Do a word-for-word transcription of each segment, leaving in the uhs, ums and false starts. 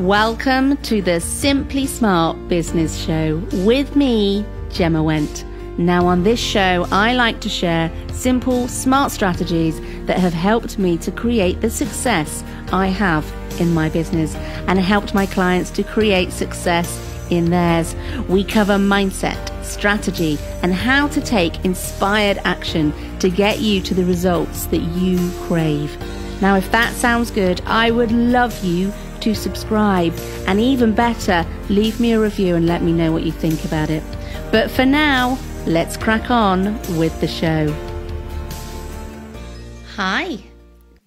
Welcome to the Simply Smart Business Show with me, Gemma Went. Now on this show, I like to share simple, smart strategies that have helped me to create the success I have in my business and helped my clients to create success in theirs. We cover mindset, strategy, and how to take inspired action to get you to the results that you crave. Now, if that sounds good, I would love you to subscribe, and even better, leave me a review and let me know what you think about it. But for now, let's crack on with the show. Hi,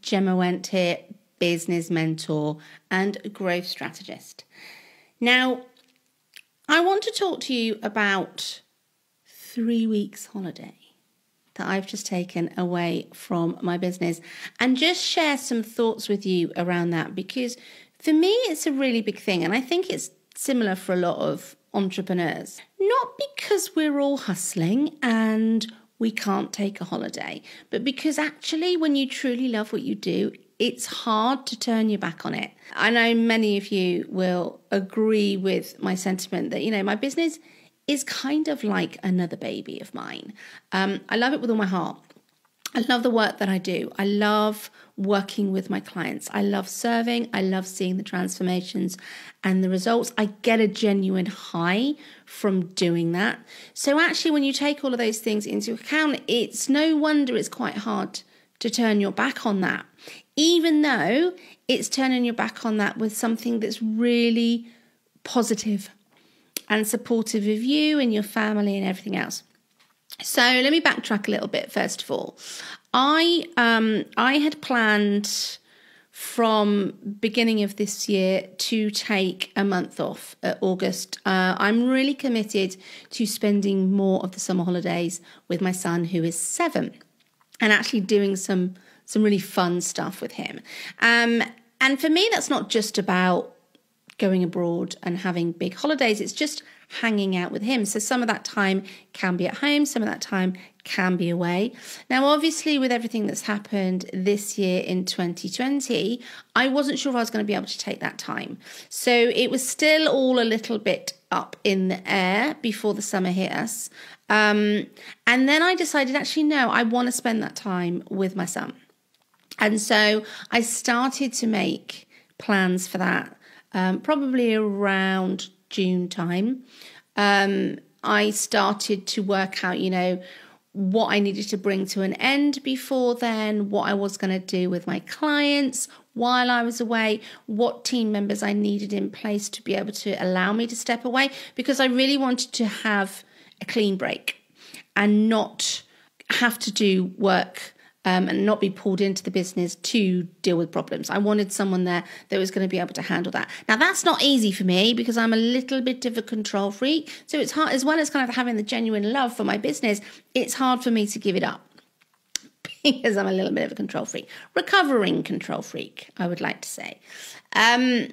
Gemma Went here, business mentor and growth strategist. Now, I want to talk to you about three weeks holiday that I've just taken away from my business and just share some thoughts with you around that, because for me it's a really big thing, and I think it's similar for a lot of entrepreneurs. Not because we're all hustling and we can't take a holiday, but because actually when you truly love what you do, it's hard to turn your back on it. I know many of you will agree with my sentiment that, you know, my business is kind of like another baby of mine. Um, I love it with all my heart. I love the work that I do. I love working with my clients. I love serving. I love seeing the transformations and the results. I get a genuine high from doing that. So actually, when you take all of those things into account, it's no wonder it's quite hard to turn your back on that, even though it's turning your back on that with something that's really positive and supportive of you and your family and everything else. So let me backtrack a little bit. First of all, I um, I had planned from beginning of this year to take a month off at August. Uh, I'm really committed to spending more of the summer holidays with my son, who is seven, and actually doing some some really fun stuff with him. Um, and for me, that's not just about going abroad and having big holidays. It's just hanging out with him. So some of that time can be at home, some of that time can be away. Now, obviously, with everything that's happened this year in twenty twenty, I wasn't sure if I was going to be able to take that time. So it was still all a little bit up in the air before the summer hit us. Um, and then I decided, actually, no, I want to spend that time with my son. And so I started to make plans for that. Um, probably around June time, um, I started to work out, you know, what I needed to bring to an end before then, what I was going to do with my clients while I was away, what team members I needed in place to be able to allow me to step away, because I really wanted to have a clean break and not have to do work Um, and not be pulled into the business to deal with problems. I wanted someone there that was going to be able to handle that. Now, that's not easy for me because I'm a little bit of a control freak. So it's hard, as well as kind of having the genuine love for my business, it's hard for me to give it up because I'm a little bit of a control freak. Recovering control freak, I would like to say. Um,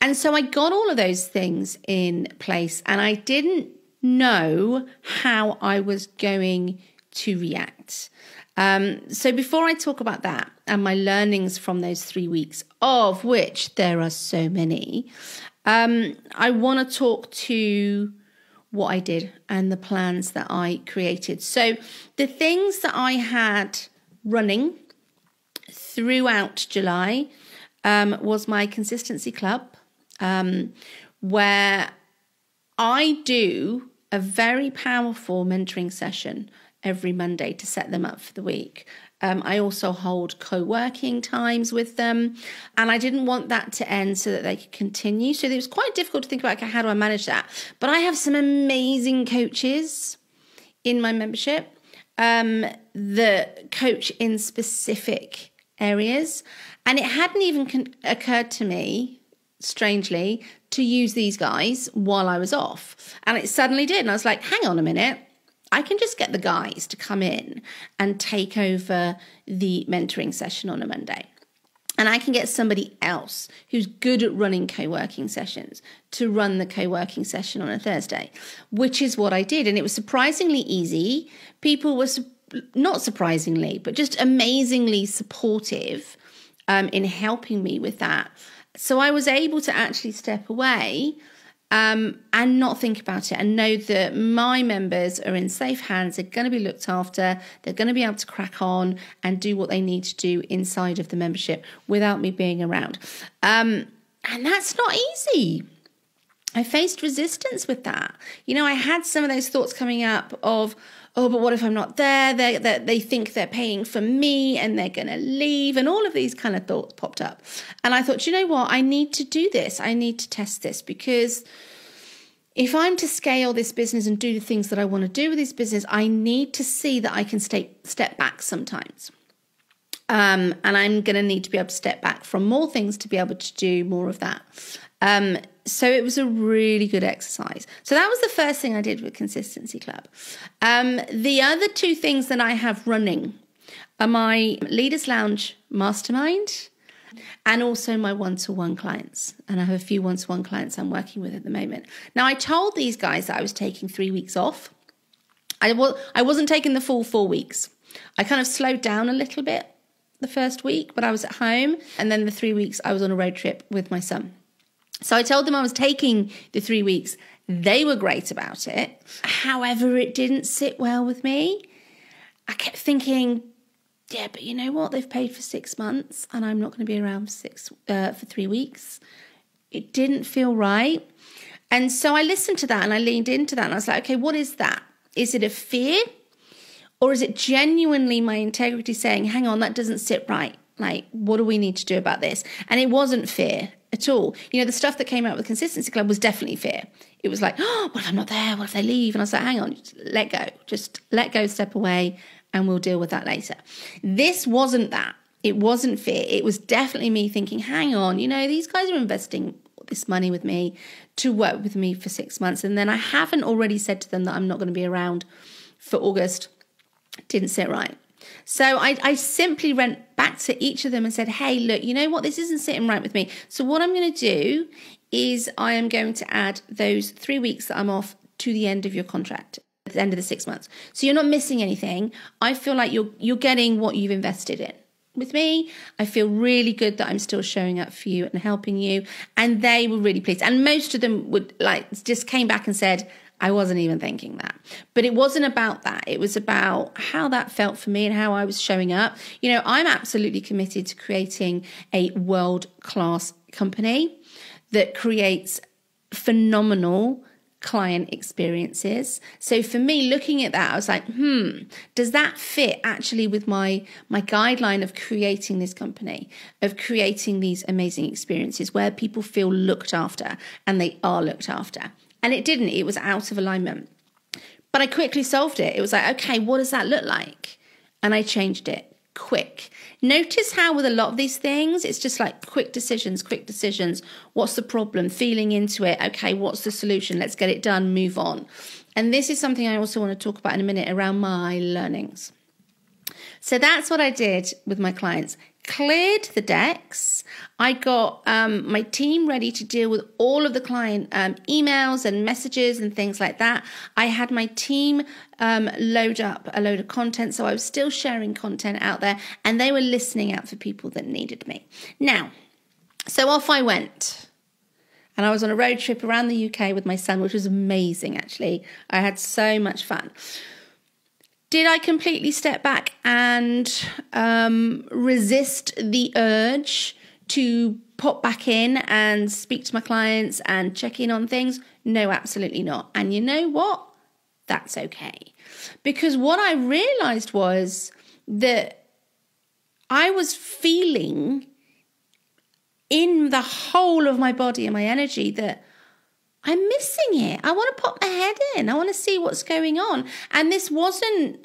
and so I got all of those things in place, and I didn't know how I was going to react. Um, so before I talk about that and my learnings from those three weeks, of which there are so many, um, I want to talk to what I did and the plans that I created. So the things that I had running throughout July um, was my Consistency Club, um, where I do a very powerful mentoring session every Monday to set them up for the week. Um, I also hold co-working times with them, and I didn't want that to end so that they could continue. So it was quite difficult to think about, okay, how do I manage that? But I have some amazing coaches in my membership um, that coach in specific areas. And it hadn't even con- occurred to me, strangely, to use these guys while I was off. And it suddenly did. And I was like, hang on a minute. I can just get the guys to come in and take over the mentoring session on a Monday. And I can get somebody else who's good at running co-working sessions to run the co-working session on a Thursday, which is what I did. And it was surprisingly easy. People were, not surprisingly, but just amazingly supportive um, in helping me with that. So I was able to actually step away um, and not think about it and know that my members are in safe hands. They're going to be looked after. They're going to be able to crack on and do what they need to do inside of the membership without me being around. Um, and that's not easy. I faced resistance with that. You know, I had some of those thoughts coming up of, oh, but what if I'm not there? They, they, they think they're paying for me and they're going to leave. And all of these kind of thoughts popped up. And I thought, you know what? I need to do this. I need to test this, because if I'm to scale this business and do the things that I want to do with this business, I need to see that I can stay, step back sometimes. Um, and I'm going to need to be able to step back from more things to be able to do more of that. Um, so it was a really good exercise. So that was the first thing I did with Consistency Club. Um, the other two things that I have running are my Leaders Lounge Mastermind and also my one-to-one clients. And I have a few one-to-one clients I'm working with at the moment. Now, I told these guys that I was taking three weeks off. I, was, I wasn't taking the full four weeks. I kind of slowed down a little bit the first week, but I was at home. And then the three weeks I was on a road trip with my son. So I told them I was taking the three weeks. They were great about it. However, it didn't sit well with me. I kept thinking, yeah, but you know what? They've paid for six months and I'm not going to be around for, six, uh, for three weeks. It didn't feel right. And so I listened to that and I leaned into that and I was like, okay, what is that? Is it a fear? Or is it genuinely my integrity saying, hang on, that doesn't sit right. Like, what do we need to do about this? And it wasn't fear at all. You know, the stuff that came out with Consistency Club was definitely fear. It was like, oh, what if I'm not there? What if they leave? And I was like, hang on, just let go. Just let go, step away, and we'll deal with that later. This wasn't that. It wasn't fear. It was definitely me thinking, hang on, you know, these guys are investing this money with me to work with me for six months. And then I haven't already said to them that I'm not going to be around for August. It didn't sit right. So I, I simply went back to each of them and said, hey, look, you know what? This isn't sitting right with me. So what I'm going to do is I am going to add those three weeks that I'm off to the end of your contract, at the end of the six months. So you're not missing anything. I feel like you're, you're getting what you've invested in with me. I feel really good that I'm still showing up for you and helping you. And they were really pleased. And most of them would like just came back and said, I wasn't even thinking that. But it wasn't about that. It was about how that felt for me and how I was showing up. You know, I'm absolutely committed to creating a world-class company that creates phenomenal client experiences. So for me, looking at that, I was like, hmm, does that fit actually with my, my guideline of creating this company, of creating these amazing experiences where people feel looked after and they are looked after? And it didn't, it was out of alignment. But I quickly solved it. It was like, okay, what does that look like? And I changed it quick. Notice how with a lot of these things, it's just like quick decisions, quick decisions. What's the problem? Feeling into it. Okay, what's the solution? Let's get it done, move on. And this is something I also want to talk about in a minute around my learnings. So that's what I did with my clients. Cleared the decks. I got um, my team ready to deal with all of the client um, emails and messages and things like that. I had my team um, load up a load of content, so I was still sharing content out there, and they were listening out for people that needed me. Now, so off I went. And I was on a road trip around the U K with my son, which was amazing, actually. I had so much fun. Did I completely step back and um, resist the urge to pop back in and speak to my clients and check in on things? No, absolutely not. And you know what? That's okay. Because what I realized was that I was feeling in the whole of my body and my energy that I'm missing it. I want to pop my head in. I want to see what's going on. And this wasn't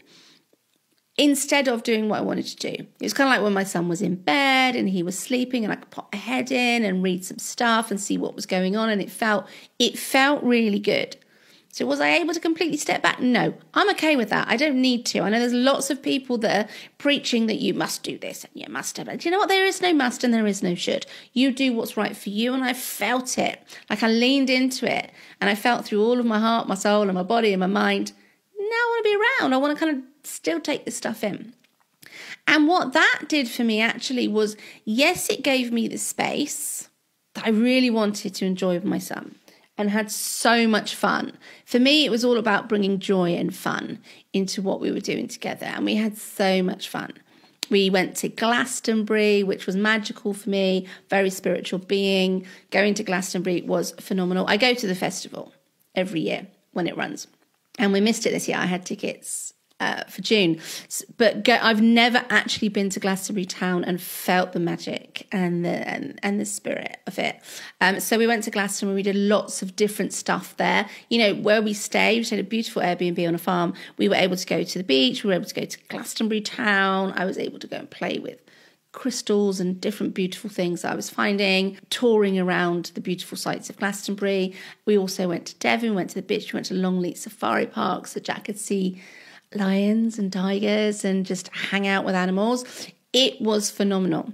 instead of doing what I wanted to do. It was kind of like when my son was in bed and he was sleeping and I could pop my head in and read some stuff and see what was going on. And it felt, it felt really good. So was I able to completely step back? No, I'm okay with that. I don't need to. I know there's lots of people that are preaching that you must do this and you must have it. Do you know what? There is no must and there is no should. You do what's right for you. And I felt it. Like I leaned into it and I felt through all of my heart, my soul and my body and my mind. Now I want to be around. I want to kind of still take this stuff in. And what that did for me actually was, yes, it gave me the space that I really wanted to enjoy with my son, and had so much fun. For me, it was all about bringing joy and fun into what we were doing together, and we had so much fun. We went to Glastonbury, which was magical for me, very spiritual being. Going to Glastonbury was phenomenal. I go to the festival every year when it runs, and we missed it this year. I had tickets uh, for June, but go, I've never actually been to Glastonbury town and felt the magic and the, and, and the spirit of it. Um, so we went to Glastonbury, we did lots of different stuff there. You know, where we stayed, we stayed at a beautiful Airbnb on a farm. We were able to go to the beach, we were able to go to Glastonbury town. I was able to go and play with crystals and different beautiful things I was finding, touring around the beautiful sites of Glastonbury. We also went to Devon, went to the beach, we went to Longleat Safari Park so Jack could see lions and tigers and just hang out with animals. It was phenomenal.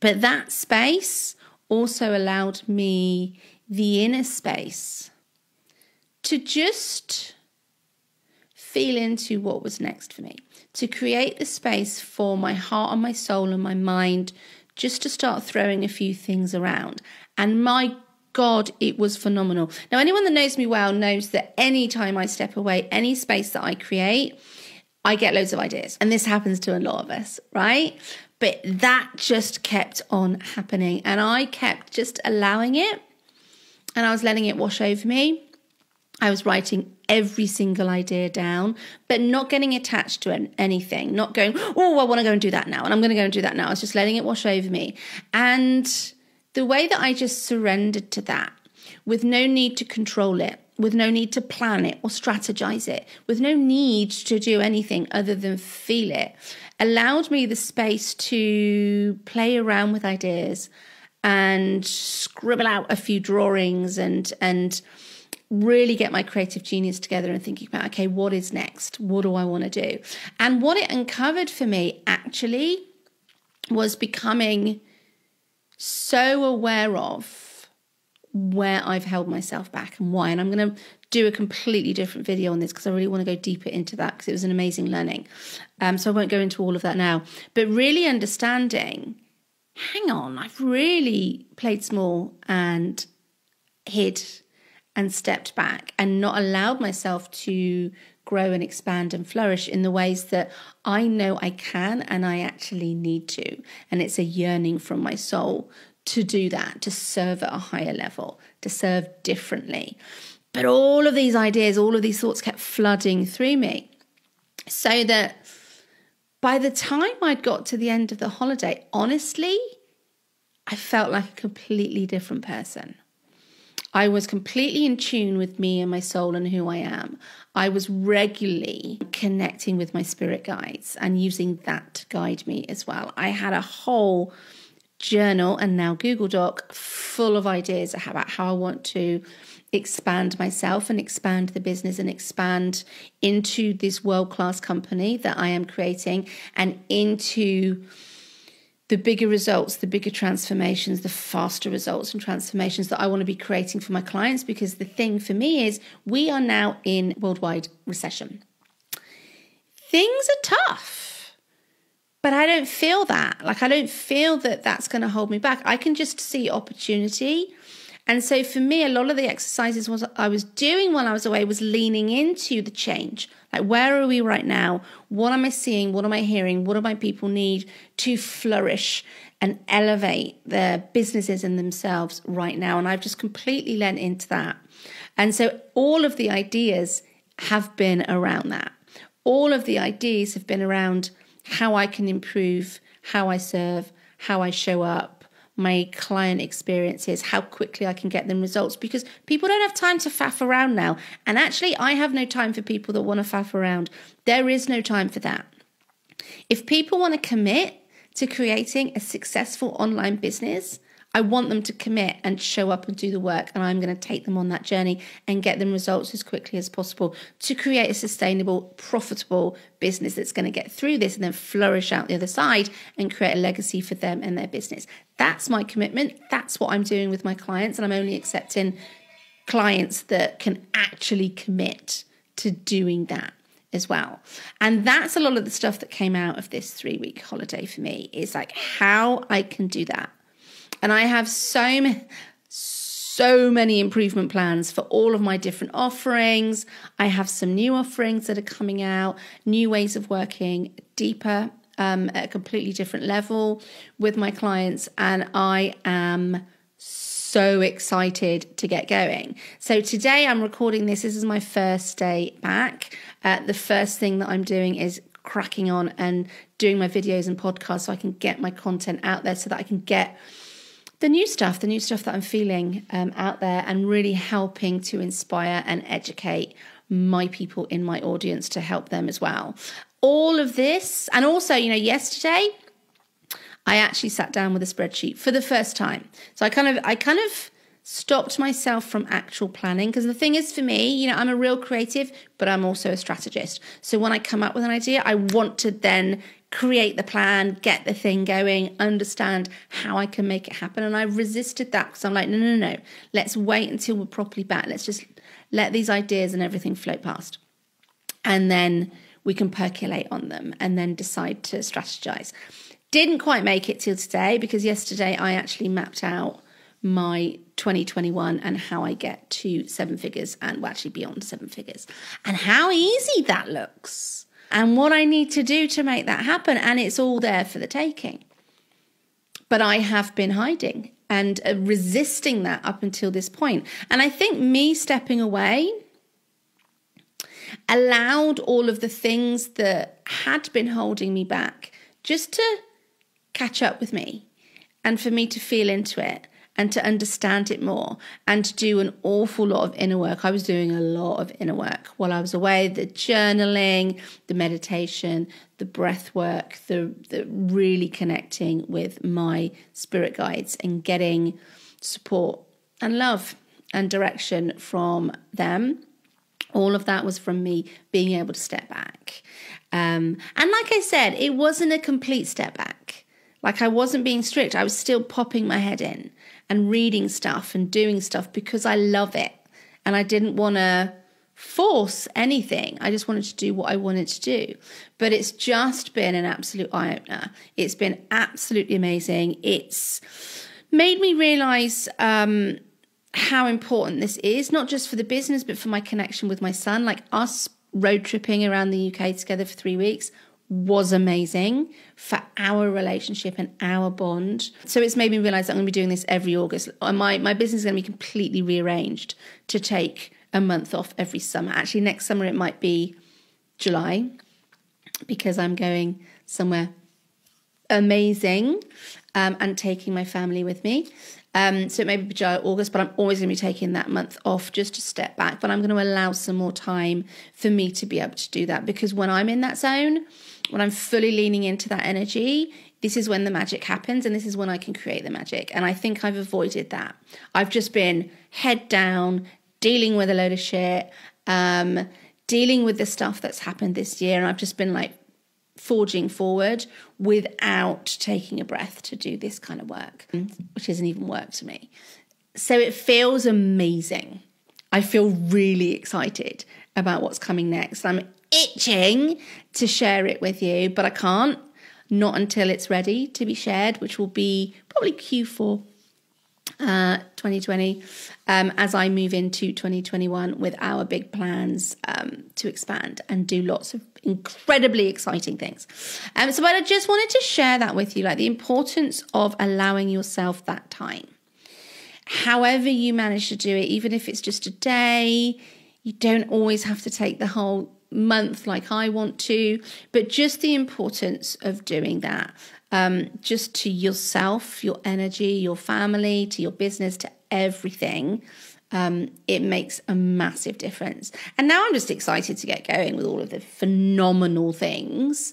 But that space also allowed me the inner space to just feel into what was next for me, to create the space for my heart and my soul and my mind just to start throwing a few things around. And my God, it was phenomenal. Now, anyone that knows me well knows that any time I step away, any space that I create, I get loads of ideas. And this happens to a lot of us, right? But that just kept on happening. And I kept just allowing it. And I was letting it wash over me. I was writing every single idea down, but not getting attached to an, anything, not going, oh, I want to go and do that now, and I'm going to go and do that now. I was just letting it wash over me. And the way that I just surrendered to that, with no need to control it, with no need to plan it or strategize it, with no need to do anything other than feel it, allowed me the space to play around with ideas and scribble out a few drawings and and really get my creative genius together and thinking about, okay, what is next? What do I want to do? And what it uncovered for me actually was becoming so aware of where I've held myself back and why. And I'm going to do a completely different video on this because I really want to go deeper into that because it was an amazing learning. Um, so I won't go into all of that now, but really understanding, hang on, I've really played small and hid and stepped back and not allowed myself to grow and expand and flourish in the ways that I know I can and I actually need to. And it's a yearning from my soul to do that, to serve at a higher level, to serve differently. But all of these ideas, all of these thoughts kept flooding through me, so that by the time I'd got to the end of the holiday, honestly, I felt like a completely different person. I was completely in tune with me and my soul and who I am. I was regularly connecting with my spirit guides and using that to guide me as well. I had a whole journal and now Google Doc full of ideas about how I want to expand myself and expand the business and expand into this world-class company that I am creating and into the bigger results, the bigger transformations, the faster results and transformations that I want to be creating for my clients. Because the thing for me is we are now in worldwide recession. Things are tough, but I don't feel that. Like, I don't feel that that's going to hold me back. I can just see opportunity. And so for me, a lot of the exercises was I was doing while I was away was leaning into the change. Like, where are we right now? What am I seeing? What am I hearing? What do my people need to flourish and elevate their businesses and themselves right now? And I've just completely lent into that. And so all of the ideas have been around that. All of the ideas have been around how I can improve, how I serve, how I show up, my client experiences, how quickly I can get them results, because people don't have time to faff around now. And actually, I have no time for people that want to faff around. There is no time for that. If people want to commit to creating a successful online business, I want them to commit and show up and do the work. And I'm going to take them on that journey and get them results as quickly as possible to create a sustainable, profitable business that's going to get through this and then flourish out the other side and create a legacy for them and their business. That's my commitment. That's what I'm doing with my clients. And I'm only accepting clients that can actually commit to doing that as well. And that's a lot of the stuff that came out of this three week holiday for me, is like how I can do that. And I have so many, so many improvement plans for all of my different offerings. I have some new offerings that are coming out, new ways of working deeper um, at a completely different level with my clients. And I am so excited to get going. So today I'm recording this. This is my first day back. Uh, the first thing that I'm doing is cracking on and doing my videos and podcasts so I can get my content out there, so that I can get the new stuff, the new stuff that I'm feeling um, out there, and really helping to inspire and educate my people in my audience to help them as well. All of this, and also, you know, yesterday I actually sat down with a spreadsheet for the first time. So I kind of, I kind of stopped myself from actual planning, because the thing is, for me, you know, I'm a real creative, but I'm also a strategist. So when I come up with an idea, I want to then create the plan, get the thing going, understand how I can make it happen. And I resisted that, because I'm like, no, no, no, let's wait until we're properly back. Let's just let these ideas and everything float past, and then we can percolate on them and then decide to strategize. Didn't quite make it till today, because yesterday I actually mapped out my twenty twenty-one and how I get to seven figures and well, actually beyond seven figures, and how easy that looks and what I need to do to make that happen. And it's all there for the taking. But I have been hiding and resisting that up until this point. And I think me stepping away allowed all of the things that had been holding me back just to catch up with me, and for me to feel into it and to understand it more, and to do an awful lot of inner work. I was doing a lot of inner work while I was away, the journaling, the meditation, the breath work, the, the really connecting with my spirit guides and getting support and love and direction from them. All of that was from me being able to step back. Um, and like I said, it wasn't a complete step back. Like, I wasn't being strict. I was still popping my head in and reading stuff and doing stuff because I love it. And I didn't want to force anything. I just wanted to do what I wanted to do. But it's just been an absolute eye-opener. It's been absolutely amazing. It's made me realize um, how important this is, not just for the business, but for my connection with my son. Like, us road tripping around the U K together for three weeks was amazing for our relationship and our bond. So it's made me realize that I'm going to be doing this every August. My, my business is going to be completely rearranged to take a month off every summer. Actually, next summer it might be July, because I'm going somewhere amazing um, and taking my family with me. Um, so it may be July or August, but I'm always going to be taking that month off just to step back. But I'm going to allow some more time for me to be able to do that, because when I'm in that zone, when I'm fully leaning into that energy, this is when the magic happens, and this is when I can create the magic. And I think I've avoided that. I've just been head down, dealing with a load of shit, um, dealing with the stuff that's happened this year. And I've just been like forging forward without taking a breath to do this kind of work, which isn't even work to me. So it feels amazing. I feel really excited about what's coming next. I'm itching to share it with you, but I can't, not until it's ready to be shared, which will be probably Q four uh, twenty twenty, um, as I move into twenty twenty-one with our big plans um, to expand and do lots of incredibly exciting things. Um, so but I just wanted to share that with you, like the importance of allowing yourself that time. However you manage to do it, even if it's just a day, you don't always have to take the whole month like I want to, but just the importance of doing that, um, just to yourself, your energy, your family, to your business, to everything. Um, it makes a massive difference. And now I'm just excited to get going with all of the phenomenal things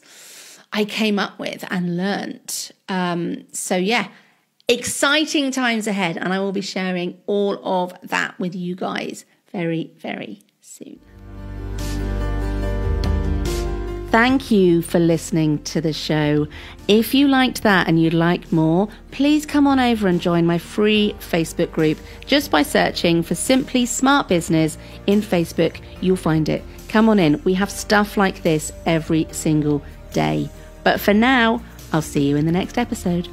I came up with and learnt. Um, so yeah, exciting times ahead, and I will be sharing all of that with you guys very, very soon. Thank you for listening to the show. If you liked that and you'd like more, please come on over and join my free Facebook group. Just by searching for Simply Smart Business in Facebook, you'll find it. Come on in. We have stuff like this every single day. But for now, I'll see you in the next episode.